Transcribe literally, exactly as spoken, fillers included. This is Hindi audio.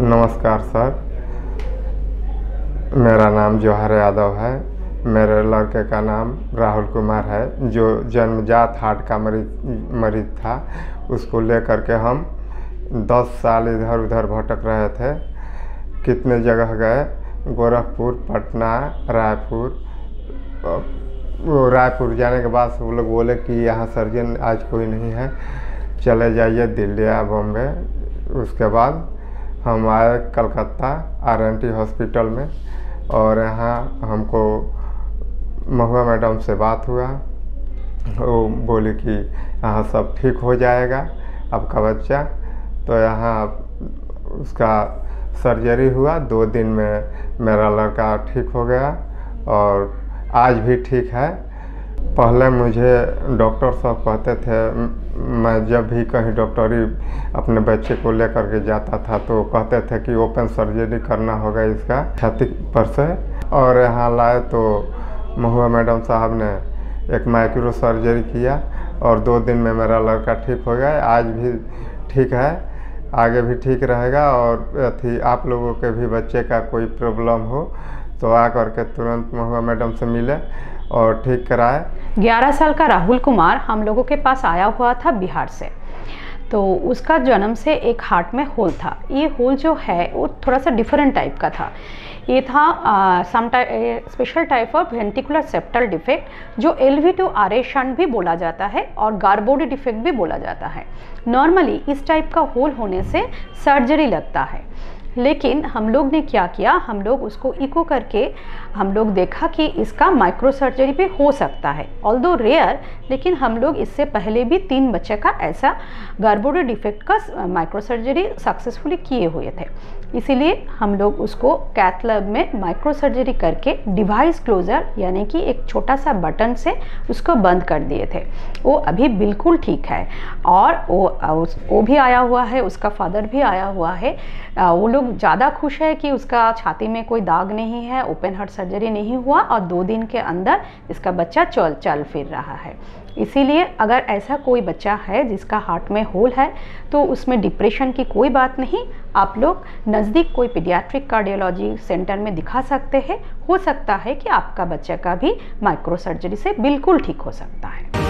नमस्कार सर, मेरा नाम जवाहर यादव है। मेरे लड़के का नाम राहुल कुमार है, जो जन्मजात हार्ट का मरीज मरीज था। उसको लेकर के हम दस साल इधर उधर भटक रहे थे। कितने जगह गए, गोरखपुर, पटना, रायपुर। रायपुर जाने के बाद वो लोग बोले कि यहाँ सर्जन आज कोई नहीं है, चले जाइए दिल्ली या बॉम्बे। उसके बाद हम आए कलकत्ता आर हॉस्पिटल में, और यहाँ हमको महुआ मैडम से बात हुआ। वो बोली कि यहाँ सब ठीक हो जाएगा आपका बच्चा। तो यहाँ उसका सर्जरी हुआ, दो दिन में मेरा लड़का ठीक हो गया और आज भी ठीक है। पहले मुझे डॉक्टर साहब कहते थे, मैं जब भी कहीं डॉक्टरी अपने बच्चे को लेकर के जाता था तो कहते थे कि ओपन सर्जरी करना होगा इसका छाती पर से। और यहाँ लाए तो महुआ मैडम साहब ने एक माइक्रो सर्जरी किया और दो दिन में मेरा लड़का ठीक हो गया। आज भी ठीक है, आगे भी ठीक रहेगा। और अथी आप लोगों के भी बच्चे का कोई प्रॉब्लम हो तो आ करके तुरंत महुआ मैडम से मिले और ठीक कराए। ग्यारह साल का राहुल कुमार हम लोगों के पास आया हुआ था बिहार से। तो उसका जन्म से एक हार्ट में होल था। ये होल जो है वो थोड़ा सा डिफरेंट टाइप का था। ये था some type special type of ventricular septal defect, जो L V to R A shunt भी बोला जाता है और गारबोर्डी डिफेक्ट भी बोला जाता है। नॉर्मली इस टाइप का होल होने से सर्जरी लगता है, लेकिन हम लोग ने क्या किया, हम लोग उसको इको करके हम लोग देखा कि इसका माइक्रो सर्जरी भी हो सकता है। ऑल्दो रेयर, लेकिन हम लोग इससे पहले भी तीन बच्चे का ऐसा गारबोर्डी डिफेक्ट का माइक्रो सर्जरी सक्सेसफुली किए हुए थे। इसीलिए हम लोग उसको कैथलब में माइक्रो सर्जरी करके डिवाइस क्लोजर यानी कि एक छोटा सा बटन से उसको बंद कर दिए थे। वो अभी बिल्कुल ठीक है। और वो वो भी आया हुआ है, उसका फादर भी आया हुआ है। वो लोग ज़्यादा खुश है कि उसका छाती में कोई दाग नहीं है, ओपन हार्ट सर्जरी नहीं हुआ और दो दिन के अंदर इसका बच्चा चल चल फिर रहा है। इसीलिए अगर ऐसा कोई बच्चा है जिसका हार्ट में होल है तो उसमें डिप्रेशन की कोई बात नहीं। आप लोग नज़दीक कोई पीडियाट्रिक कार्डियोलॉजी सेंटर में दिखा सकते हैं। हो सकता है कि आपका बच्चा का भी माइक्रो सर्जरी से बिल्कुल ठीक हो सकता है।